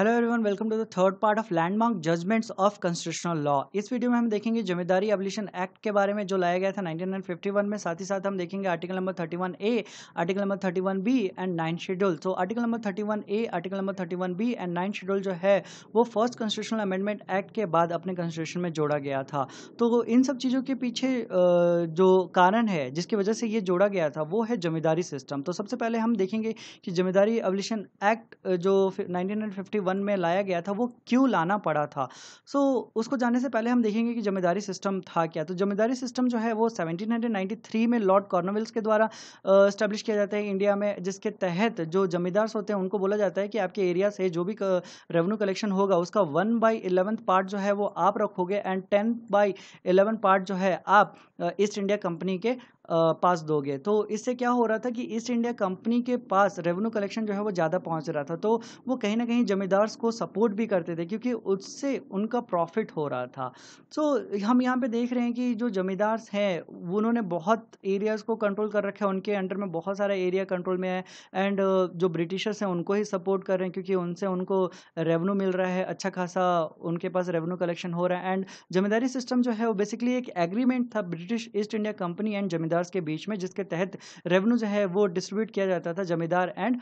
Hello everyone, welcome to the third part of landmark judgments of constitutional law. इस video में हम देखेंगे ज़मींदारी abolition act के बारे में जो लाया गया था 1951 में। साथ ही साथ हम देखेंगे article number 31A, article number 31B and 9th schedule. तो article number 31A, article number 31B and 9th schedule जो है वो फर्स्ट कॉन्स्टिट्यूशनल अमेंडमेंट एक्ट के बाद अपने कॉन्स्टिट्यूशन में जोड़ा गया था। तो इन सब चीज़ों के पीछे जो कारण है जिसकी वजह से ये जोड़ा गया था वो है ज़मींदारी सिस्टम। तो सबसे पहले हम देखेंगे कि ज़मींदारी एबोलिशन एक्ट जो 1951 में लाया गया था वो क्यों लाना पड़ा था। उसको जानने से पहले हम देखेंगे कि जमींदारी सिस्टम था क्या। तो जमींदारी सिस्टम जो है वो 1793 में लॉर्ड कॉर्नवॉलिस के द्वारा एस्टेब्लिश किया जाता है इंडिया में, जिसके तहत जो जमींदार होते हैं उनको बोला जाता है कि आपके एरिया से जो भी रेवेन्यू कलेक्शन होगा उसका 1/11 पार्ट जो है वो आप रखोगे एंड 10/11 पार्ट जो है आप ईस्ट इंडिया कंपनी के पास दोगे। तो इससे क्या हो रहा था कि ईस्ट इंडिया कंपनी के पास रेवेन्यू कलेक्शन जो है वो ज़्यादा पहुंच रहा था, तो वो कहीं ना कहीं जमींदार्स को सपोर्ट भी करते थे क्योंकि उससे उनका प्रॉफिट हो रहा था। हम यहाँ पे देख रहे हैं कि जो जमींदार्स हैं उन्होंने बहुत एरियाज़ को कंट्रोल कर रखा है, उनके अंडर में बहुत सारा एरिया कंट्रोल में है एंड जो ब्रिटिशर्स हैं उनको ही सपोर्ट कर रहे हैं क्योंकि उनसे उनको रेवेन्यू मिल रहा है, अच्छा खासा उनके पास रेवेन्यू कलेक्शन हो रहा है। एंड जमींदारी सिस्टम जो है वो बेसिकली एक एग्रीमेंट था British East India Company and zamindar के बीच में, जिसके तहत रेवेन्यू जो है वो डिस्ट्रीब्यूट किया जाता था जमींदार एंड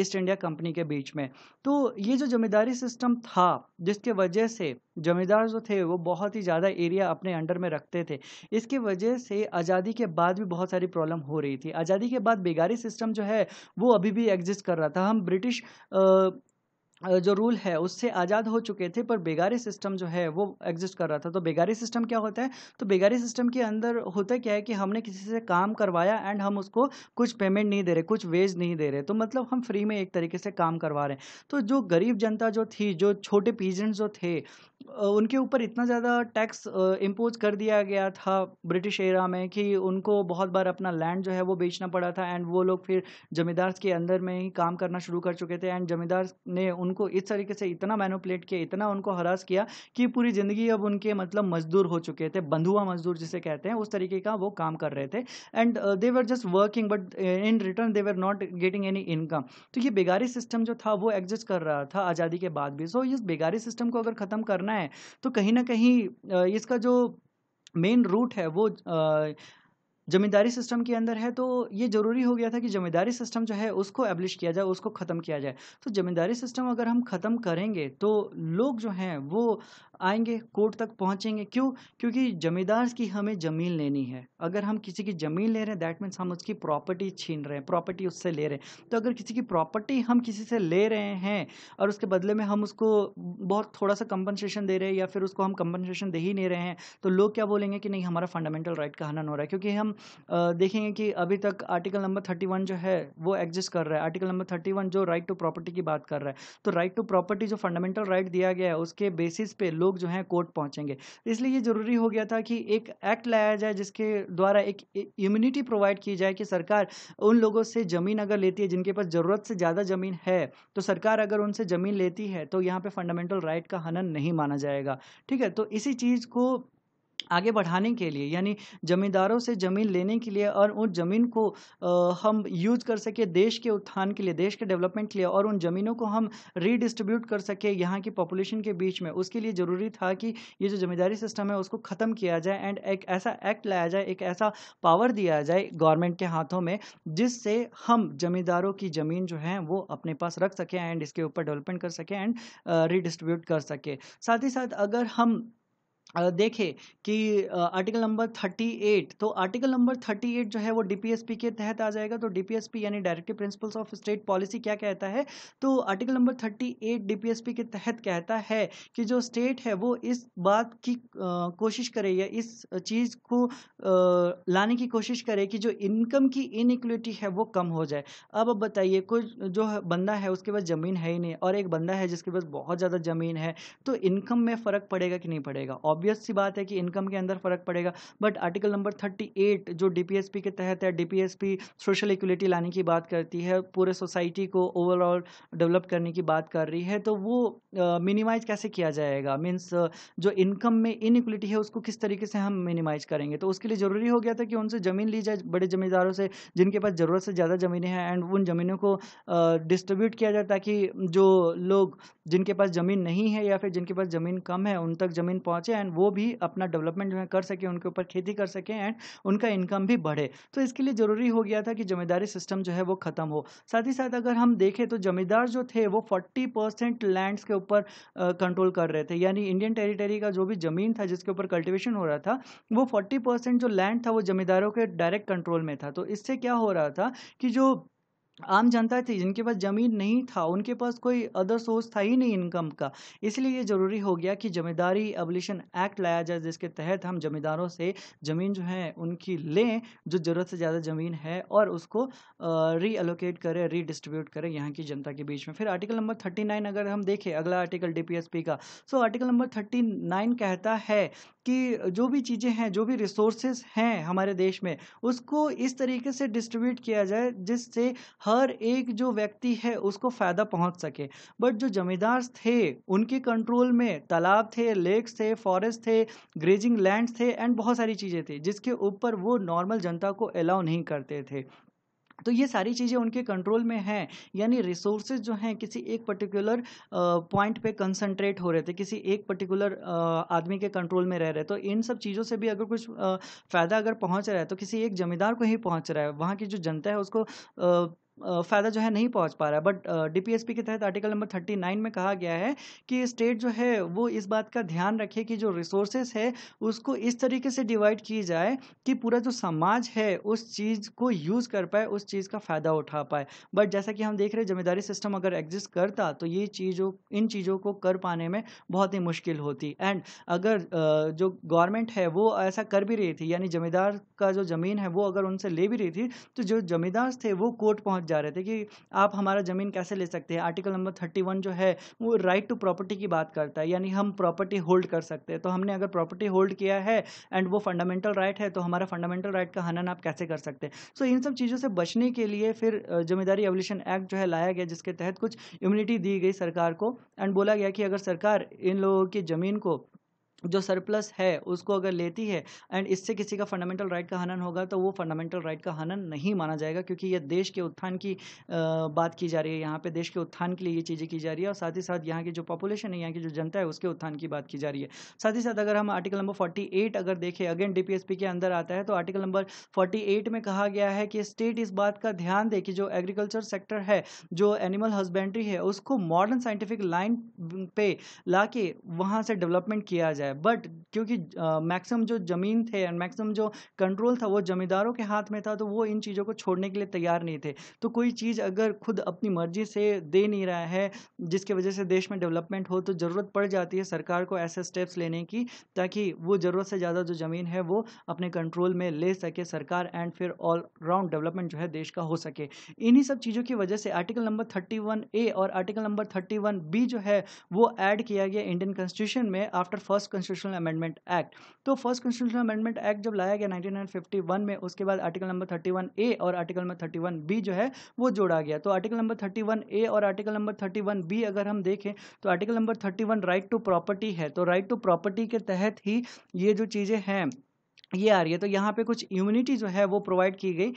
ईस्ट इंडिया कंपनी के बीच में। तो ये जो जमींदारी सिस्टम था जिसके वजह से जमींदार जो थे वो बहुत ही ज़्यादा एरिया अपने अंडर में रखते थे। इसकी वजह से आज़ादी के बाद भी बहुत सारी प्रॉब्लम हो रही थी। आज़ादी के बाद बेगारी सिस्टम जो है वो अभी भी एग्जिस्ट कर रहा था। हम ब्रिटिश जो रूल है उससे आज़ाद हो चुके थे पर बेगारी सिस्टम जो है वो एग्जिस्ट कर रहा था। तो बेगारी सिस्टम क्या होता है? तो बेगारी सिस्टम के अंदर होता क्या है कि हमने किसी से काम करवाया एंड हम उसको कुछ पेमेंट नहीं दे रहे, कुछ वेज नहीं दे रहे, तो मतलब हम फ्री में एक तरीके से काम करवा रहे हैं। तो जो गरीब जनता जो थी, जो छोटे पीजेंट्स जो थे, उनके ऊपर इतना ज़्यादा टैक्स इम्पोज कर दिया गया था ब्रिटिश एरा में कि उनको बहुत बार अपना लैंड जो है वो बेचना पड़ा था एंड वो लोग फिर जमींदार्स के अंदर में ही काम करना शुरू कर चुके थे। एंड जमींदार ने उनको इस तरीके से इतना मैनिपुलेट किया, इतना उनको हरास किया कि पूरी ज़िंदगी अब उनके मतलब मजदूर हो चुके थे, बंधुआ मजदूर जिसे कहते हैं उस तरीके का वो काम कर रहे थे and they were just working but in return they were not getting any income. तो ये बेगारी सिस्टम जो था वो एग्जिस्ट कर रहा था आज़ादी के बाद भी। इस बेगारी सिस्टम को अगर ख़त्म करना है तो कहीं ना कहीं इसका जो मेन रूट है वो जमींदारी सिस्टम के अंदर है। तो ये ज़रूरी हो गया था कि जमींदारी सिस्टम जो है उसको एब्लिश किया जाए, उसको ख़त्म किया जाए। तो जमींदारी सिस्टम अगर हम ख़त्म करेंगे तो लोग जो हैं वो आएंगे, कोर्ट तक पहुंचेंगे। क्यों? क्योंकि जमींदार की हमें ज़मीन लेनी है। अगर हम किसी की ज़मीन ले रहे हैं दैट मीन्स हम उसकी प्रॉपर्टी छीन रहे हैं, प्रॉपर्टी उससे ले रहे हैं। तो अगर किसी की प्रॉपर्टी हम किसी से ले रहे हैं और उसके बदले में हम उसको बहुत थोड़ा सा कंपनसेशन दे रहे हैं या फिर उसको हम कंपनसेशन दे ही नहीं रहे हैं तो लोग क्या बोलेंगे कि नहीं, हमारा फंडामेंटल राइट का हनन हो रहा है। क्योंकि हम देखेंगे कि अभी तक आर्टिकल नंबर 31 जो है वो एग्जिस्ट कर रहा है। आर्टिकल नंबर 31 जो राइट टू प्रॉपर्टी की बात कर रहा है, तो राइट टू प्रॉपर्टी जो फंडामेंटल राइट दिया गया है उसके बेसिस पे लोग जो हैं कोर्ट पहुंचेंगे। इसलिए ये ज़रूरी हो गया था कि एक एक्ट लाया जाए जिसके द्वारा एक इम्यूनिटी प्रोवाइड की जाए कि सरकार उन लोगों से ज़मीन अगर लेती है जिनके पास ज़रूरत से ज़्यादा ज़मीन है, तो सरकार अगर उनसे ज़मीन लेती है तो यहाँ पर फंडामेंटल राइट का हनन नहीं माना जाएगा। ठीक है, तो इसी चीज़ को आगे बढ़ाने के लिए यानी ज़मींदारों से ज़मीन लेने के लिए और उन ज़मीन को हम यूज़ कर सके देश के उत्थान के लिए, देश के डेवलपमेंट के लिए, और उन ज़मीनों को हम रीडिस्ट्रीब्यूट कर सके यहाँ की पॉपुलेशन के बीच में, उसके लिए ज़रूरी था कि ये जो ज़मींदारी सिस्टम है उसको ख़त्म किया जाए एंड एक ऐसा एक्ट लाया जाए, एक ऐसा पावर दिया जाए गवर्नमेंट के हाथों में जिससे हम ज़मींदारों की ज़मीन जो है वो अपने पास रख सकें एंड इसके ऊपर डेवलपमेंट कर सकें एंड रीडिस्ट्रीब्यूट कर सकें। साथ ही साथ अगर हम देखें कि आर्टिकल नंबर 38, तो आर्टिकल नंबर 38 जो है वो डीपीएसपी के तहत आ जाएगा। तो डीपीएसपी यानी directive principles of state policy क्या कहता है? तो आर्टिकल नंबर 38 डीपीएसपी के तहत कहता है कि जो स्टेट है वो इस बात की कोशिश करे या इस चीज़ को लाने की कोशिश करे कि जो इनकम की इनइक्वलिटी है वो कम हो जाए। अब बताइए, कुछ जो बंदा है उसके पास ज़मीन है ही नहीं और एक बंदा है जिसके पास बहुत ज़्यादा ज़मीन है, तो इनकम में फ़र्क पड़ेगा कि नहीं पड़ेगा? ऑब्वियस सी बात है कि इनकम के अंदर फ़र्क पड़ेगा। बट आर्टिकल नंबर 38 जो डीपीएसपी के तहत है, डीपीएसपी सोशल इक्वलिटी लाने की बात करती है, पूरे सोसाइटी को ओवरऑल डेवलप करने की बात कर रही है, तो वो मिनिमाइज कैसे किया जाएगा, मीन्स जो इनकम में इनइक्वलिटी है उसको किस तरीके से हम मिनिमाइज करेंगे। तो उसके लिए ज़रूरी हो गया था कि उनसे ज़मीन ली जाए, बड़े ज़मींदारों से जिनके पास ज़रूरत से ज़्यादा ज़मीनें हैं, एंड उन ज़मीनों को डिस्ट्रीब्यूट किया जाए ताकि जो लोग जिनके पास ज़मीन नहीं है या फिर जिनके पास ज़मीन कम है उन तक ज़मीन पहुँचे एंड वो भी अपना डेवलपमेंट जो है कर सकें, उनके ऊपर खेती कर सकें एंड उनका इनकम भी बढ़े। तो इसके लिए ज़रूरी हो गया था कि ज़मींदारी सिस्टम जो है वो ख़त्म हो। साथ ही साथ अगर हम देखें तो ज़मींदार जो थे वो 40% लैंड्स के ऊपर कंट्रोल कर रहे थे, यानी इंडियन टेरिटरी का जो भी ज़मीन था जिसके ऊपर कल्टिवेशन हो रहा था वो 40% जो लैंड था वो ज़मींदारों के डायरेक्ट कंट्रोल में था। तो इससे क्या हो रहा था कि जो आम जनता थी जिनके पास ज़मीन नहीं था, उनके पास कोई अदर सोर्स था ही नहीं इनकम का, इसलिए ये ज़रूरी हो गया कि ज़मींदारी एबोलिशन एक्ट लाया जाए जिसके तहत हम ज़मींदारों से ज़मीन जो है उनकी लें जो ज़रूरत से ज़्यादा ज़मीन है और उसको रीअलोकेट करें, रीडिस्ट्रीब्यूट करें यहाँ की जनता के बीच में। फिर आर्टिकल नंबर 39 अगर हम देखें, अगला आर्टिकल डीपीएसपी का, सो आर्टिकल नंबर 39 कहता है कि जो भी चीज़ें हैं, जो भी रिसोर्सेज हैं हमारे देश में, उसको इस तरीके से डिस्ट्रीब्यूट किया जाए जिससे हर एक जो व्यक्ति है उसको फ़ायदा पहुंच सके। बट जो ज़मींदार थे उनके कंट्रोल में तालाब थे, लेक्स थे, फॉरेस्ट थे, ग्रेजिंग लैंड्स थे एंड बहुत सारी चीज़ें थी जिसके ऊपर वो नॉर्मल जनता को अलाउ नहीं करते थे। तो ये सारी चीज़ें उनके कंट्रोल में हैं, यानी रिसोर्सेज जो हैं किसी एक पर्टिकुलर पॉइंट पे कंसंट्रेट हो रहे थे, किसी एक पर्टिकुलर आदमी के कंट्रोल में रह रहे। तो इन सब चीज़ों से भी अगर कुछ फ़ायदा अगर पहुंच रहा है तो किसी एक ज़मींदार को ही पहुंच रहा है, वहाँ की जो जनता है उसको फ़ायदा जो है नहीं पहुंच पा रहा है। बट डीपीएसपी के तहत आर्टिकल नंबर 39 में कहा गया है कि स्टेट जो है वो इस बात का ध्यान रखे कि जो रिसोर्सेज है उसको इस तरीके से डिवाइड की जाए कि पूरा जो समाज है उस चीज़ को यूज़ कर पाए, उस चीज़ का फ़ायदा उठा पाए। बट जैसा कि हम देख रहे हैं ज़मींदारी सिस्टम अगर एग्जिस्ट करता तो ये चीज़ों इन चीज़ों को कर पाने में बहुत ही मुश्किल होती। एंड अगर जो गवर्नमेंट है वो ऐसा कर भी रही थी, यानी ज़मींदार का जो ज़मीन है वो अगर उनसे ले भी रही थी तो जो ज़मींदार थे वो कोर्ट पहुँच जा रहे थे कि आप हमारा ज़मीन कैसे ले सकते हैं। आर्टिकल नंबर 31 जो है वो राइट टू प्रॉपर्टी की बात करता है, यानी हम प्रॉपर्टी होल्ड कर सकते हैं। तो हमने अगर प्रॉपर्टी होल्ड किया है एंड वो फंडामेंटल राइट है, तो हमारा फंडामेंटल राइट का हनन आप कैसे कर सकते हैं। सो इन सब चीज़ों से बचने के लिए फिर ज़मींदारी एबोलिशन एक्ट जो है लाया गया, जिसके तहत कुछ इम्यूनिटी दी गई सरकार को एंड बोला गया कि अगर सरकार इन लोगों की ज़मीन को जो सरप्लस है उसको अगर लेती है एंड इससे किसी का फंडामेंटल राइट का हनन होगा तो वो फंडामेंटल राइट का हनन नहीं माना जाएगा, क्योंकि ये देश के उत्थान की बात की जा रही है। यहाँ पे देश के उत्थान के लिए ये चीज़ें की जा रही है और साथ ही साथ यहाँ की जो पॉपुलेशन है, यहाँ की जो जनता है, उसके उत्थान की बात की जा रही है। साथ ही साथ अगर हम आर्टिकल नंबर 48 अगर देखें, अगेन डीपीएसपी के अंदर आता है, तो आर्टिकल नंबर 48 में कहा गया है कि स्टेट इस बात का ध्यान दे कि जो एग्रीकल्चर सेक्टर है, जो एनिमल हस्बेंड्री है, उसको मॉडर्न साइंटिफिक लाइन पे ला के वहाँ से डेवलपमेंट किया जाए। बट क्योंकि मैक्सिमम जो ज़मीन थे एंड मैक्सिमम जो कंट्रोल था वो ज़मींदारों के हाथ में था, तो वो इन चीज़ों को छोड़ने के लिए तैयार नहीं थे। तो कोई चीज़ अगर खुद अपनी मर्जी से दे नहीं रहा है जिसके वजह से देश में डेवलपमेंट हो, तो ज़रूरत पड़ जाती है सरकार को ऐसे स्टेप्स लेने की ताकि वो ज़रूरत से ज़्यादा जो ज़मीन है वो अपने कंट्रोल में ले सके सरकार एंड फिर ऑल राउंड डेवलपमेंट जो है देश का हो सके। इन्हीं सब चीज़ों की वजह से आर्टिकल नंबर 31A और आर्टिकल नंबर 31B जो है वो ऐड किया गया इंडियन कॉन्स्टिट्यूशन में after first constitutional amendment act. तो फर्स्ट कॉन्स्टिट्यूशनल अमेंडमेंट एक्ट जब लाया गया 1951 में, उसके बाद आर्टिकल नंबर 31A और आर्टिकल नंबर 31B जो है वो जोड़ा गया। तो आर्टिकल नंबर 31A और आर्टिकल नंबर 31B अगर हम देखें तो article number 31 right to property है, तो राइट टू प्रॉपर्टी के तहत ही ये जो चीज़ें हैं ये आ रही है। तो यहाँ पे कुछ इम्यूनिटी जो है वो प्रोवाइड की गई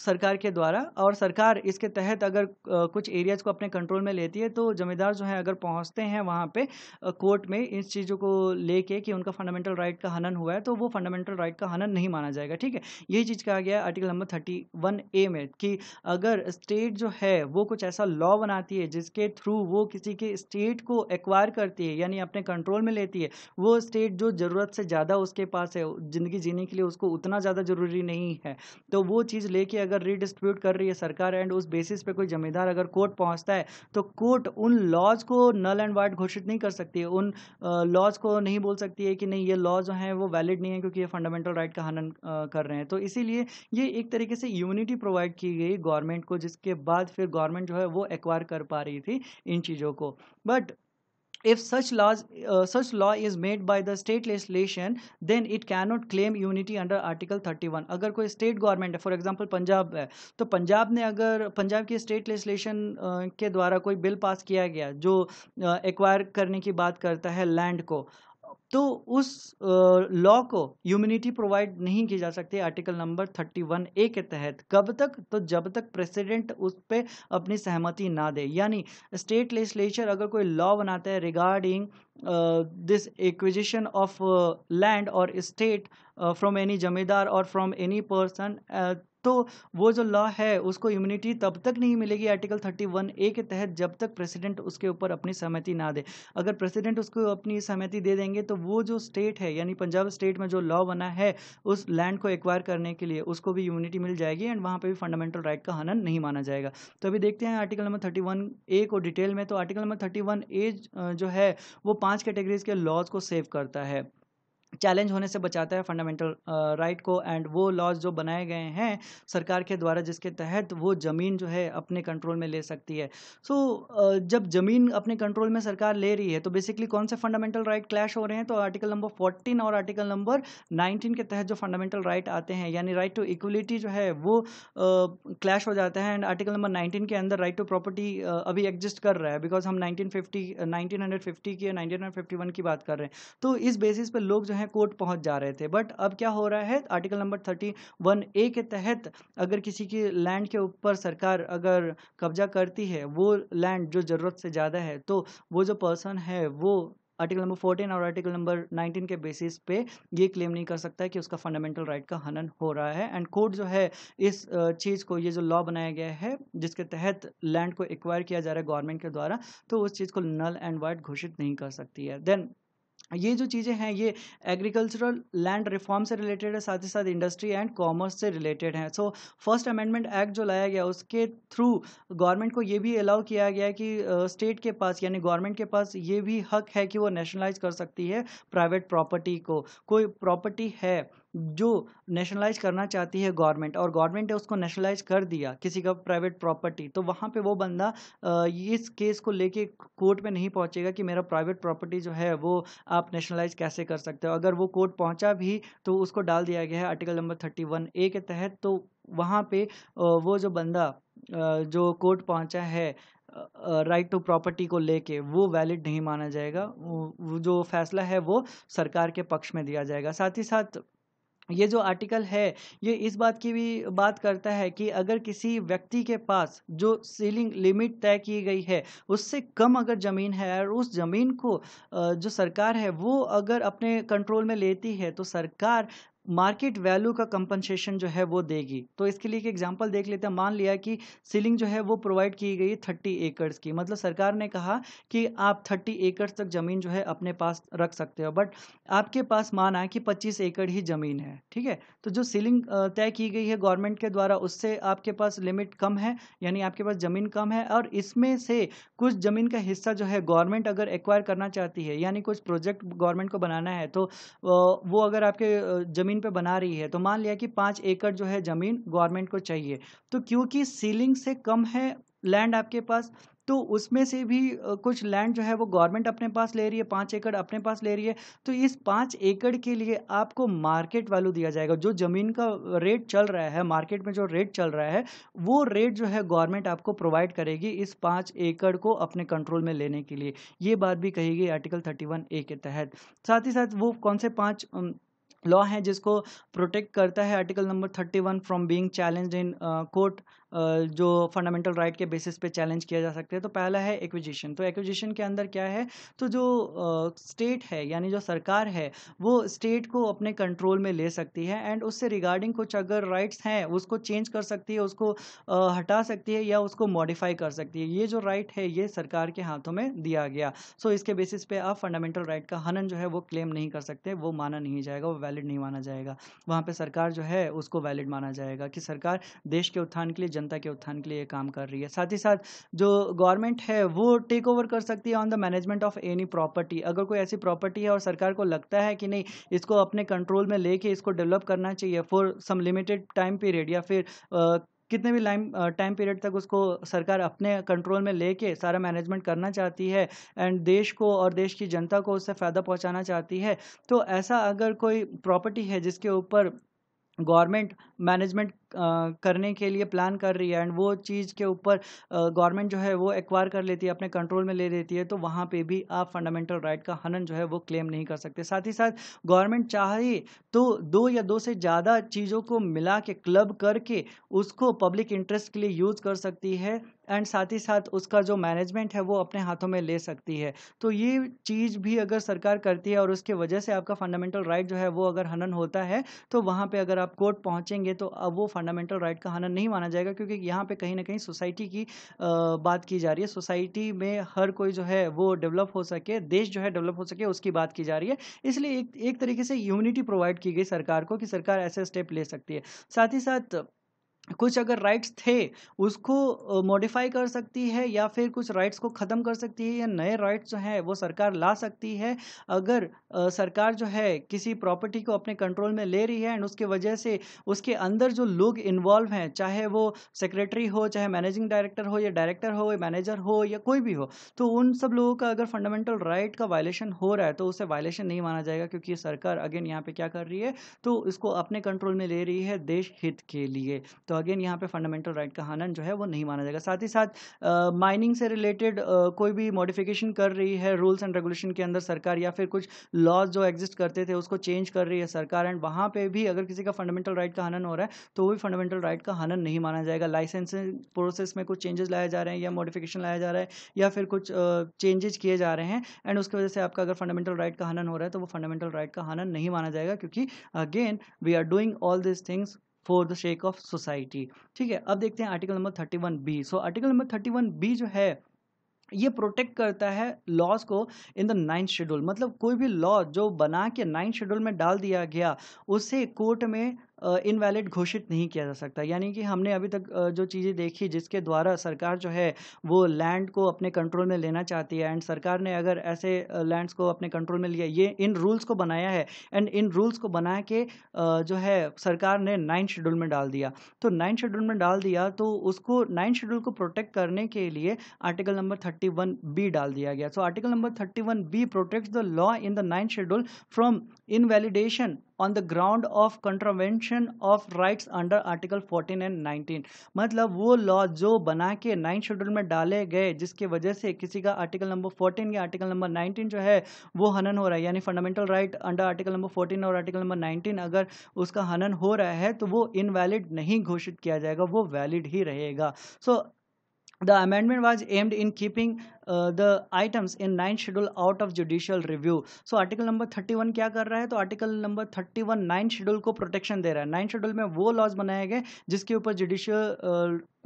सरकार के द्वारा, और सरकार इसके तहत अगर कुछ एरियाज़ को अपने कंट्रोल में लेती है तो ज़मींदार जो है अगर पहुँचते हैं वहाँ पे कोर्ट में इन चीज़ों को लेके कि उनका फंडामेंटल राइट का हनन हुआ है, तो वो फंडामेंटल राइट का हनन नहीं माना जाएगा। ठीक है, यही चीज़ कहा गया आर्टिकल नंबर 31A में कि अगर स्टेट जो है वो कुछ ऐसा लॉ बनाती है जिसके थ्रू वो किसी के स्टेट को एक्वायर करती है, यानी अपने कंट्रोल में लेती है, वो स्टेट जो ज़रूरत से ज़्यादा उसके पास है, ज़िंदगी जीने के लिए उसको उतना ज़्यादा ज़रूरी नहीं है, तो वो चीज़ लेके अगर रीडिस्ट्रीब्यूट कर रही है सरकार एंड उस बेसिस पे कोई ज़मींदार अगर कोर्ट पहुंचता है तो कोर्ट उन लॉज को नल एंड वाइड घोषित नहीं कर सकती है, उन लॉज को नहीं बोल सकती है कि नहीं ये लॉज जो हैं वो वैलिड नहीं है क्योंकि ये फंडामेंटल राइट का हनन कर रहे हैं। तो इसीलिए ये एक तरीके से यूनिटी प्रोवाइड की गई गवर्नमेंट को, जिसके बाद फिर गवर्नमेंट जो है वो एक्वायर कर पा रही थी इन चीज़ों को। But If such law is made by the state legislation, then it cannot claim unity under Article 31. अगर कोई state government है, for example पंजाब है, तो पंजाब ने अगर पंजाब की state legislation के द्वारा कोई bill pass किया गया जो acquire करने की बात करता है land को, तो उस लॉ को यूमिनिटी प्रोवाइड नहीं की जा सकती आर्टिकल नंबर 31A के तहत। कब तक? तो जब तक प्रेसिडेंट उस पर अपनी सहमति ना दे। यानी स्टेट लेजिस्लेचर अगर कोई लॉ बनाता है regarding this acquisition of land or estate from any जमींदार और from any person, तो वो जो लॉ है उसको इम्यूनिटी तब तक नहीं मिलेगी आर्टिकल 31A के तहत जब तक प्रेसिडेंट उसके ऊपर अपनी सहमति ना दे। अगर प्रेसिडेंट उसको अपनी सहमति दे देंगे तो वो जो स्टेट है यानी पंजाब स्टेट में जो लॉ बना है उस लैंड को एक्वायर करने के लिए उसको भी इम्यूनिटी मिल जाएगी एंड वहाँ पे भी फंडामेंटल राइट का हनन नहीं माना जाएगा। तो अभी देखते हैं आर्टिकल नंबर 31A को डिटेल में। तो आर्टिकल नंबर 31A जो है वो 5 कैटेगरीज के लॉज को सेव करता है, चैलेंज होने से बचाता है फंडामेंटल राइट को, एंड वो लॉज जो बनाए गए हैं सरकार के द्वारा जिसके तहत वो ज़मीन जो है अपने कंट्रोल में ले सकती है। सो जब ज़मीन अपने कंट्रोल में सरकार ले रही है तो बेसिकली कौन से फंडामेंटल राइट क्लैश हो रहे हैं? तो आर्टिकल नंबर 14 और आर्टिकल नंबर 19 के तहत जो फंडामेंटल राइट आते हैं यानी राइट टू इक्वलिटी जो है वो क्लैश हो जाता है। एंड आर्टिकल नंबर 19 के अंदर राइट टू प्रॉपर्टी अभी एग्जिस्ट कर रहा है बिकॉज हम 1950 की 1951 की बात कर रहे हैं, तो इस बेसिस पर लोग जो है कोर्ट पहुंच जा रहे थे। बट अब क्या हो रहा है आर्टिकल नंबर 31A के तहत अगर किसी की लैंड के ऊपर सरकार अगर कब्जा करती है वो लैंड जो जरूरत से ज़्यादा है, तो वो जो पर्सन है वो आर्टिकल नंबर 14 और आर्टिकल नंबर 19 के बेसिस पे ये क्लेम नहीं कर सकता है कि उसका फंडामेंटल राइट का हनन हो रहा है। एंड कोर्ट जो है इस चीज़ को, ये जो लॉ बनाया गया है जिसके तहत लैंड को एक्वायर किया जा रहा है गवर्नमेंट के द्वारा, तो उस चीज़ को नल एंड वाइड घोषित नहीं कर सकती है। देन ये जो चीज़ें हैं ये एग्रीकल्चरल लैंड रिफॉर्म से रिलेटेड है, साथ ही साथ इंडस्ट्री एंड कॉमर्स से रिलेटेड हैं। सो फर्स्ट अमेंडमेंट एक्ट जो लाया गया उसके थ्रू गवर्नमेंट को ये भी अलाउ किया गया कि स्टेट के पास यानी गवर्नमेंट के पास ये भी हक है कि वो नेशनलाइज कर सकती है प्राइवेट प्रॉपर्टी को। कोई प्रॉपर्टी है जो नेशनलाइज करना चाहती है गवर्नमेंट और गवर्नमेंट ने उसको नेशनलाइज कर दिया किसी का प्राइवेट प्रॉपर्टी, तो वहाँ पे वो बंदा इस केस को लेके कोर्ट में नहीं पहुँचेगा कि मेरा प्राइवेट प्रॉपर्टी जो है वो आप नेशनलाइज कैसे कर सकते हो। अगर वो कोर्ट पहुँचा भी तो उसको डाल दिया गया है आर्टिकल नंबर 31A के तहत, तो वहाँ पे वो जो बंदा जो कोर्ट पहुँचा है राइट टू प्रॉपर्टी को लेके वो वैलिड नहीं माना जाएगा, वो जो फैसला है वो सरकार के पक्ष में दिया जाएगा। साथ ही साथ ये जो आर्टिकल है ये इस बात की भी बात करता है कि अगर किसी व्यक्ति के पास जो सीलिंग लिमिट तय की गई है उससे कम अगर ज़मीन है और उस ज़मीन को जो सरकार है वो अगर अपने कंट्रोल में लेती है तो सरकार मार्केट वैल्यू का कंपनसेशन जो है वो देगी। तो इसके लिए एक एग्जांपल देख लेते हैं। मान लिया कि सीलिंग जो है वो प्रोवाइड की गई 30 एकड़ की, मतलब सरकार ने कहा कि आप 30 एकड़ तक ज़मीन जो है अपने पास रख सकते हो, बट आपके पास माना कि 25 एकड़ ही ज़मीन है, ठीक है, तो जो सीलिंग तय की गई है गवर्नमेंट के द्वारा उससे आपके पास लिमिट कम है यानी आपके पास ज़मीन कम है, और इसमें से कुछ ज़मीन का हिस्सा जो है गवर्नमेंट अगर एक्वायर करना चाहती है यानी कुछ प्रोजेक्ट गवर्नमेंट को बनाना है तो वो अगर आपके ज़मीन पे बना रही है, तो मान लिया कि 5 एकड़ जो है जमीन गवर्नमेंट को चाहिए, तो क्योंकि सीलिंग से कम है लैंड आपके पास तो उसमें से भी कुछ लैंड जो है वो गवर्नमेंट अपने पास ले रही है, 5 एकड़ अपने पास ले रही है, तो इस 5 एकड़ के लिए आपको मार्केट वैल्यू दिया जाएगा। जो ज़मीन का रेट चल रहा है मार्केट में, जो रेट चल रहा है वो रेट जो है गवर्नमेंट आपको प्रोवाइड करेगी इस 5 एकड़ को अपने कंट्रोल में लेने के लिए। ये बात भी कही गई आर्टिकल 31A के तहत। साथ ही साथ वो कौन से 5 लॉ है जिसको प्रोटेक्ट करता है article number 31 from being challenged in court, जो फंडामेंटल राइट के बेसिस पे चैलेंज किया जा सकता है। तो पहला है एक्विजिशन। तो एक्विजिशन के अंदर क्या है, तो जो स्टेट है यानी जो सरकार है वो स्टेट को अपने कंट्रोल में ले सकती है एंड उससे रिगार्डिंग कुछ अगर राइट्स हैं उसको चेंज कर सकती है, उसको हटा सकती है या उसको मॉडिफाई कर सकती है। ये जो राइट है ये सरकार के हाथों में दिया गया। सो इसके बेसिस पे आप फंडामेंटल राइट का हनन जो है वो क्लेम नहीं कर सकते, वो माना नहीं जाएगा, वो वैलिड नहीं माना जाएगा। वहाँ पर सरकार जो है उसको वैलिड माना जाएगा कि सरकार देश के उत्थान के लिए, जनता के उत्थान के लिए काम कर रही है। साथ ही साथ जो गवर्नमेंट है वो टेक ओवर कर सकती है on the management of any property. अगर कोई ऐसी प्रॉपर्टी है और सरकार को लगता है कि नहीं इसको अपने कंट्रोल में लेके इसको डेवलप करना चाहिए for some limited time period या फिर कितने भी टाइम पीरियड तक उसको सरकार अपने कंट्रोल में लेके सारा मैनेजमेंट करना चाहती है एंड देश को और देश की जनता को उससे फ़ायदा पहुंचाना चाहती है। तो ऐसा अगर कोई प्रॉपर्टी है जिसके ऊपर गवर्नमेंट मैनेजमेंट करने के लिए प्लान कर रही है एंड वो चीज़ के ऊपर गवर्नमेंट जो है वो एक्वायर कर लेती है, अपने कंट्रोल में ले लेती है, तो वहाँ पे भी आप फंडामेंटल राइट का हनन जो है वो क्लेम नहीं कर सकते। साथ ही साथ गवर्नमेंट चाहे तो दो या दो से ज़्यादा चीज़ों को मिला के क्लब करके उसको पब्लिक इंटरेस्ट के लिए यूज़ कर सकती है एंड साथ ही साथ उसका जो मैनेजमेंट है वो अपने हाथों में ले सकती है। तो ये चीज़ भी अगर सरकार करती है और उसके वजह से आपका फंडामेंटल राइट जो है वो अगर हनन होता है तो वहाँ पे अगर आप कोर्ट पहुँचेंगे तो अब वो फंडामेंटल राइट का हनन नहीं माना जाएगा, क्योंकि यहाँ पे कहीं ना कहीं सोसाइटी की बात की जा रही है। सोसाइटी में हर कोई जो है वो डेवलप हो सके, देश जो है डेवलप हो सके, उसकी बात की जा रही है। इसलिए एक तरीके से यूनिटी प्रोवाइड की गई सरकार को कि सरकार ऐसे स्टेप ले सकती है। साथ ही साथ कुछ अगर राइट्स थे उसको मॉडिफाई कर सकती है या फिर कुछ राइट्स को ख़त्म कर सकती है या नए राइट्स जो हैं वो सरकार ला सकती है। अगर सरकार जो है किसी प्रॉपर्टी को अपने कंट्रोल में ले रही है एंड उसके वजह से उसके अंदर जो लोग इन्वॉल्व हैं, चाहे वो सेक्रेटरी हो, चाहे मैनेजिंग डायरेक्टर हो या डायरेक्टर हो या मैनेजर हो या कोई भी हो, तो उन सब लोगों का अगर फंडामेंटल राइट का वायलेशन हो रहा है तो उसे वायलेशन नहीं माना जाएगा, क्योंकि सरकार अगेन यहाँ पर क्या कर रही है तो इसको अपने कंट्रोल में ले रही है देश हित के लिए। तो अगेन यहाँ पे फंडामेंटल राइट का हनन जो है वो नहीं माना जाएगा। साथ ही साथ माइनिंग से रिलेटेड कोई भी मॉडिफिकेशन कर रही है रूल्स एंड रेगुलेशन के अंदर सरकार, या फिर कुछ लॉज जो एग्जिस्ट करते थे उसको चेंज कर रही है सरकार एंड वहाँ पे भी अगर किसी का फंडामेंटल राइट का हनन हो रहा है तो वो भी फंडामेंटल राइट का हनन नहीं माना जाएगा। लाइसेंसिंग प्रोसेस में कुछ चेंजेस लाए जा रहे हैं या मॉडिफिकेशन लाया जा रहा है या फिर कुछ चेंजेस किए जा रहे हैं एंड उसकी वजह से आपका अगर फंडामेंटल राइट का हनन हो रहा है तो वो फंडामेंटल राइट का हनन नहीं माना जाएगा, क्योंकि again we are doing all this things for the sake of society. ठीक है, अब देखते हैं article number 31B। So article number 31B जो है ये प्रोटेक्ट करता है लॉज को इन द 9th शेड्यूल। मतलब कोई भी लॉ जो बना के 9th शेड्यूल में डाल दिया गया उसे कोर्ट में इनवैलिड घोषित नहीं किया जा सकता। यानी कि हमने अभी तक जो चीज़ें देखी जिसके द्वारा सरकार जो है वो लैंड को अपने कंट्रोल में लेना चाहती है एंड सरकार ने अगर ऐसे लैंड्स को अपने कंट्रोल में लिया, ये इन रूल्स को बनाया है एंड इन रूल्स को बना के जो है सरकार ने 9th शेड्यूल में डाल दिया। तो 9th शेड्यूल में डाल दिया तो उसको 9th शेड्यूल को प्रोटेक्ट करने के लिए आर्टिकल नंबर 31B डाल दिया गया। So article number 31B protects the law in the 9th schedule from invalidation on the ground of contravention of rights under article 14 and 19। मतलब वो लॉ जो बना के 9th शेड्यूल में डाले गए जिसके वजह से किसी का आर्टिकल नंबर 14 या आर्टिकल नंबर 19 जो है वो हनन हो रहा है, यानी fundamental right under article number 14 और आर्टिकल नंबर 19 अगर उसका हनन हो रहा है तो वो इनवैलिड नहीं घोषित किया जाएगा, वो वैलिड ही रहेगा। सो The amendment was aimed in keeping the items in 9th schedule out of judicial review. So article number 31 क्या कर रहा है तो article number 31 9th schedule को protection दे रहा है। 9th schedule में वो laws बनाए गए जिसके ऊपर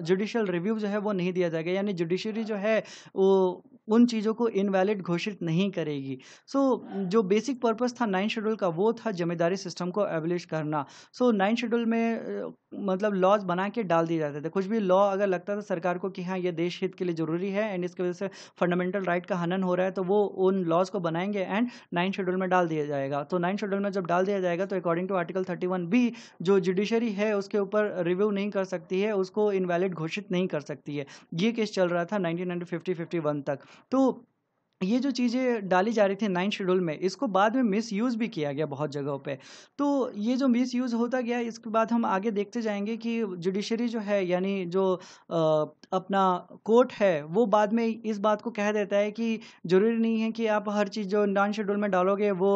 जुडिशियल रिव्यू जो है वो नहीं दिया जाएगा, यानी जुडिशरी जो है वो उन चीज़ों को इनवैलिड घोषित नहीं करेगी। सो जो बेसिक पर्पस था 9th शेड्यूल का वो था जमींदारी सिस्टम को एबलिश करना। सो 9th शेड्यूल में मतलब लॉज बना के डाल दिए जाते थे, कुछ भी लॉ अगर लगता था सरकार को कि हाँ ये देश हित के लिए ज़रूरी है एंड इसकी वजह से फंडामेंटल राइट का हनन हो रहा है तो वो उन लॉज को बनाएंगे एंड 9th शेड्यूल में डाल दिया जाएगा। तो 9th शेड्यूल में जब डाल दिया जाएगा तो अकॉर्डिंग टू आर्टिकल 31B जो जुडिशरी है उसके ऊपर रिव्यू नहीं कर सकती है, उसको इनवैलिड घोषित नहीं कर सकती है। ये केस चल रहा था 1950-51 तक। तो ये जो चीज़ें डाली जा रही थी 9th शेड्यूल में, इसको बाद में मिसयूज़ भी किया गया बहुत जगहों पे। तो ये जो मिसयूज़ होता गया, इसके बाद हम आगे देखते जाएंगे कि जुडिशरी जो है यानी जो अपना कोर्ट है वो बाद में इस बात को कह देता है कि ज़रूरी नहीं है कि आप हर चीज़ जो 9th शेड्यूल में डालोगे वो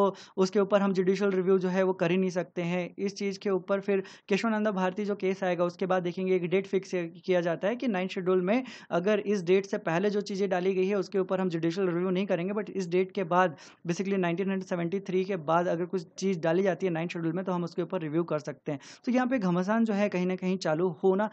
उसके ऊपर हम जुडिशल रिव्यू जो है वो कर ही नहीं सकते हैं। इस चीज़ के ऊपर फिर केशवानंदा भारती जो केस आएगा उसके बाद देखेंगे एक डेट फिक्स किया जाता है कि 9th शेड्यूल में अगर इस डेट से पहले जो चीज़ें डाली गई है उसके ऊपर हम जुडिशल रिव्यू नहीं करेंगे, बट इस डेट के बाद बेसिकली 1973 के बाद अगर कुछ चीज़ डाली जाती है 9th शेड्यूल में तो हम उसके ऊपर रिव्यू कर सकते हैं। तो यहाँ पे घमासान जो है कहीं ना कहीं चालू होना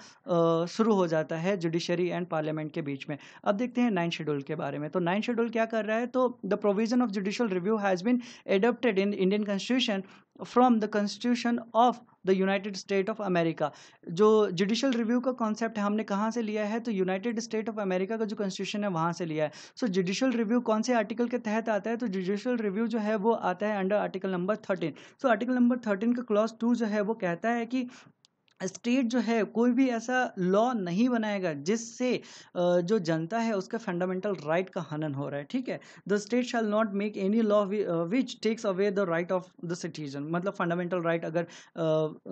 शुरू हो जाता है जुडिशरी एंड पार्लियामेंट के बीच में। अब देखते हैं 9th शेड्यूल के बारे में। तो 9th शेड्यूल क्या कर रहा है तो the provision of judicial review has been adopted in Indian constitution from the constitution of the United State of America. जो जुडिशियल रिव्यू का कॉन्सेप्ट है हमने कहाँ से लिया है तो यूनाइटेड स्टेट ऑफ अमेरिका का जो कॉन्स्टिट्यूशन है वहाँ से लिया है। सो जुडिशियल रिव्यू कौन से आर्टिकल के तहत आता है तो जुडिशियल रिव्यू जो है वो आता है under article number 13। So article number 13 का क्लॉज 2 जो है वो कहता है कि स्टेट जो है कोई भी ऐसा लॉ नहीं बनाएगा जिससे जो जनता है उसके फंडामेंटल राइट का हनन हो रहा है, ठीक है। The state shall not make any law which takes away the right of the citizen, मतलब फंडामेंटल राइट अगर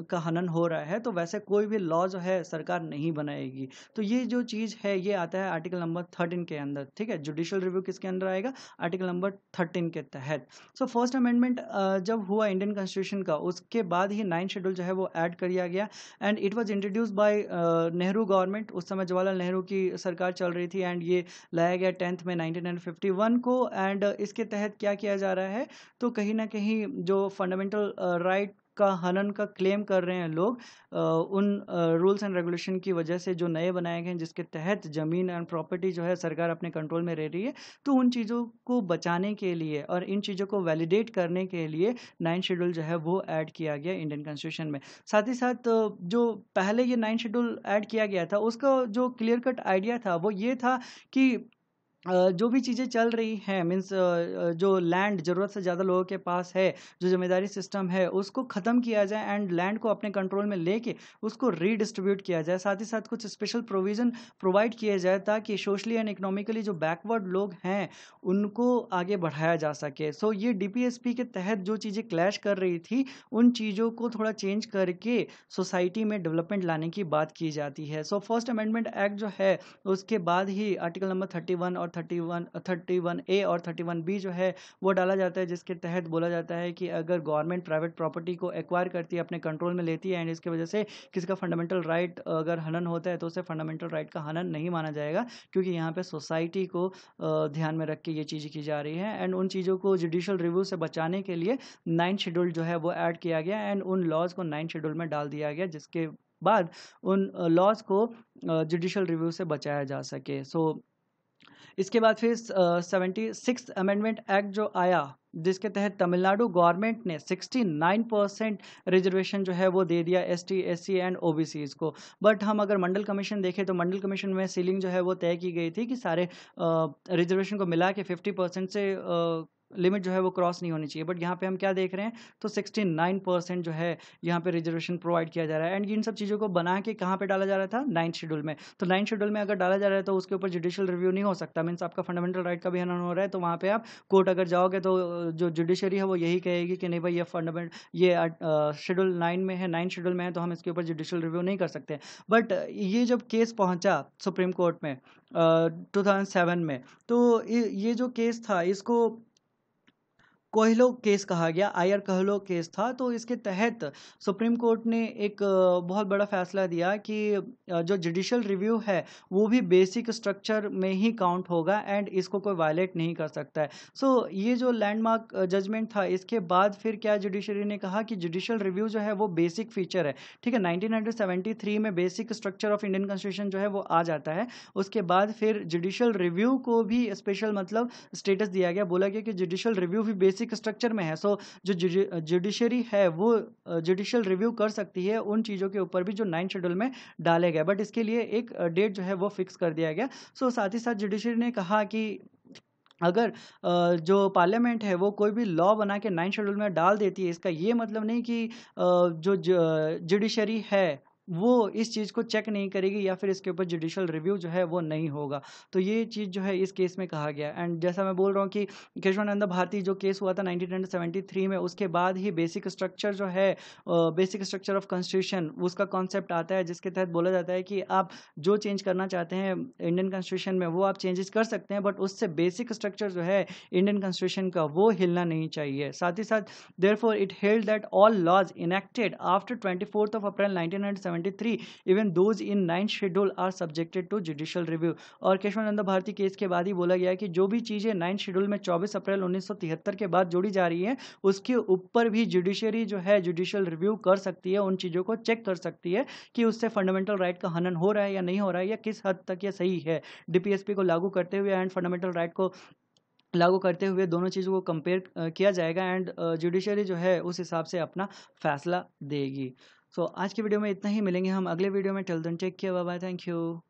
का हनन हो रहा है तो वैसे कोई भी लॉ जो है सरकार नहीं बनाएगी। तो ये जो चीज़ है ये आता है आर्टिकल नंबर 13 के अंदर, ठीक है। जुडिशल रिव्यू किसके अंदर आएगा? आर्टिकल नंबर 13 के तहत। सो फर्स्ट अमेंडमेंट जब हुआ इंडियन कॉन्स्टिट्यूशन का, उसके बाद ही 9th शेड्यूल जो है वो ऐड कर दिया गया and it was introduced by Nehru government. उस समय जवाहरलाल नेहरू की सरकार चल रही थी एंड ये लाया गया 10th में 1951 को। एंड इसके तहत क्या किया जा रहा है तो कहीं ना कहीं जो फंडामेंटल राइट का हनन का क्लेम कर रहे हैं लोग, उन रूल्स एंड रेगुलेशन की वजह से जो नए बनाए गए हैं जिसके तहत ज़मीन एंड प्रॉपर्टी जो है सरकार अपने कंट्रोल में रह रही है, तो उन चीज़ों को बचाने के लिए और इन चीज़ों को वैलिडेट करने के लिए 9th शेड्यूल जो है वो ऐड किया गया इंडियन कॉन्स्टिट्यूशन में। साथ ही साथ जो पहले ये 9th शेड्यूल ऐड किया गया था उसका जो क्लियर कट आइडिया था वो ये था कि जो भी चीज़ें चल रही हैं, मीन्स जो लैंड ज़रूरत से ज़्यादा लोगों के पास है, जो ज़िम्मेदारी सिस्टम है उसको ख़त्म किया जाए एंड लैंड को अपने कंट्रोल में लेके उसको रीडिस्ट्रीब्यूट किया जाए। साथ ही साथ कुछ स्पेशल प्रोविज़न प्रोवाइड किए जाए ताकि सोशली एंड इकोनॉमिकली जो बैकवर्ड लोग हैं उनको आगे बढ़ाया जा सके। सो ये DPSP के तहत जो चीज़ें क्लैश कर रही थी उन चीज़ों को थोड़ा चेंज करके सोसाइटी में डेवलपमेंट लाने की बात की जाती है। सो फर्स्ट अमेंडमेंट एक्ट जो है उसके बाद ही आर्टिकल नंबर 31 और 31A और 31B जो है वो डाला जाता है, जिसके तहत बोला जाता है कि अगर गवर्नमेंट प्राइवेट प्रॉपर्टी को एक्वायर करती है, अपने कंट्रोल में लेती है एंड इसके वजह से किसी का फंडामेंटल राइट अगर हनन होता है तो उसे फंडामेंटल राइट का हनन नहीं माना जाएगा, क्योंकि यहाँ पे सोसाइटी को ध्यान में रख के ये चीज़ें की जा रही है। एंड उन चीज़ों को जुडिशल रिव्यू से बचाने के लिए 9th शेड्यूल जो है वो ऐड किया गया एंड उन लॉज को 9th शेड्यूल में डाल दिया गया, जिसके बाद उन लॉज को जुडिशल रिव्यू से बचाया जा सके। सो इसके बाद फिर 76 अमेंडमेंट एक्ट जो आया, जिसके तहत तमिलनाडु गवर्नमेंट ने 69% रिजर्वेशन जो है वो दे दिया ST SC एंड OBCs को। बट हम अगर मंडल कमीशन देखें तो मंडल कमीशन में सीलिंग जो है वो तय की गई थी कि सारे रिजर्वेशन को मिला के 50% से लिमिट जो है वो क्रॉस नहीं होनी चाहिए। बट यहाँ पे हम क्या देख रहे हैं तो 69% जो है यहाँ पे रिजर्वेशन प्रोवाइड किया जा रहा है एंड इन सब चीज़ों को बना के कहाँ पे डाला जा रहा था? 9th शेड्यूल में। तो 9th शेड्यूल में अगर डाला जा रहा है तो उसके ऊपर जुडिशियल रिव्यू नहीं हो सकता, मीन्स आपका फंडामेंटल राइट का भी हनन हो रहा है। तो वहाँ पे आप कोर्ट अगर जाओगे तो जो जुडिशरी है वो यही कहेगी कि नहीं भाई ये ये शेड्यूल 9 में है, 9th शेड्यूल में है, तो हम इसके ऊपर जुडिशियल रिव्यू नहीं कर सकते। बट ये जब केस पहुँचा सुप्रीम कोर्ट में 2007 में, तो ये जो केस था इसको कोहलो केस कहा गया, IR कोहलो केस था। तो इसके तहत सुप्रीम कोर्ट ने एक बहुत बड़ा फैसला दिया कि जो जुडिशियल रिव्यू है वो भी बेसिक स्ट्रक्चर में ही काउंट होगा एंड इसको कोई वायलेट नहीं कर सकता है। सो ये जो लैंडमार्क जजमेंट था, इसके बाद फिर क्या जुडिशरी ने कहा कि जुडिशियल रिव्यू जो है वो बेसिक फीचर है, ठीक है। 1973 में basic structure of Indian constitution जो है वो आ जाता है। उसके बाद फिर जुडिशियल रिव्यू को भी स्पेशल मतलब स्टेटस दिया गया, बोला गया कि जुडिशियल रिव्यू भी बेसिक स्ट्रक्चर में है। सो जो जुडिशरी है वो जुडिशियल रिव्यू कर सकती है उन चीज़ों के ऊपर भी जो 9th शेड्यूल में डाले गए, बट इसके लिए एक डेट जो है वो फिक्स कर दिया गया। सो साथ ही साथ जुडिशरी ने कहा कि अगर जो पार्लियामेंट है वो कोई भी लॉ बना के 9th शेड्यूल में डाल देती है, इसका ये मतलब नहीं कि जो जुडिशरी है वो इस चीज़ को चेक नहीं करेगी या फिर इसके ऊपर जुडिशियल रिव्यू जो है वो नहीं होगा। तो ये चीज़ जो है इस केस में कहा गया। एंड जैसा मैं बोल रहा हूँ कि केशवानंद भारती जो केस हुआ था 1973 में, उसके बाद ही बेसिक स्ट्रक्चर जो है बेसिक स्ट्रक्चर ऑफ कॉन्स्टिट्यूशन उसका कॉन्सेप्ट आता है, जिसके तहत बोला जाता है कि आप जो चेंज करना चाहते हैं इंडियन कॉन्स्टिट्यूशन में वो आप चेंजेस कर सकते हैं, बट उससे बेसिक स्ट्रक्चर जो है इंडियन कॉन्स्टिट्यूशन का वो हिलना नहीं चाहिए। साथ ही साथ therefore it held that all laws enacted after 24 April 1973 even those in 9th schedule are subjected to judicial review। और केशवानंद भारती केस के बाद ही बोला गया कि जो भी चीज़ें 9th शेड्यूल में 24 अप्रैल 1973 के बाद जोड़ी जा रही हैं उसके ऊपर भी जुडिशरी जो है जुडिशियल रिव्यू कर सकती है, उन चीज़ों को चेक कर सकती है कि उससे फंडामेंटल राइट का हनन हो रहा है या नहीं हो रहा है या किस हद तक यह सही है। DPSP को लागू करते हुए एंड फंडामेंटल राइट को लागू करते हुए दोनों चीज़ों को कंपेयर किया जाएगा एंड जुडिशरी जो है उस हिसाब से अपना फैसला देगी। सो आज की वीडियो में इतना ही, मिलेंगे हम अगले वीडियो में। Till then take care, bye bye, thank you.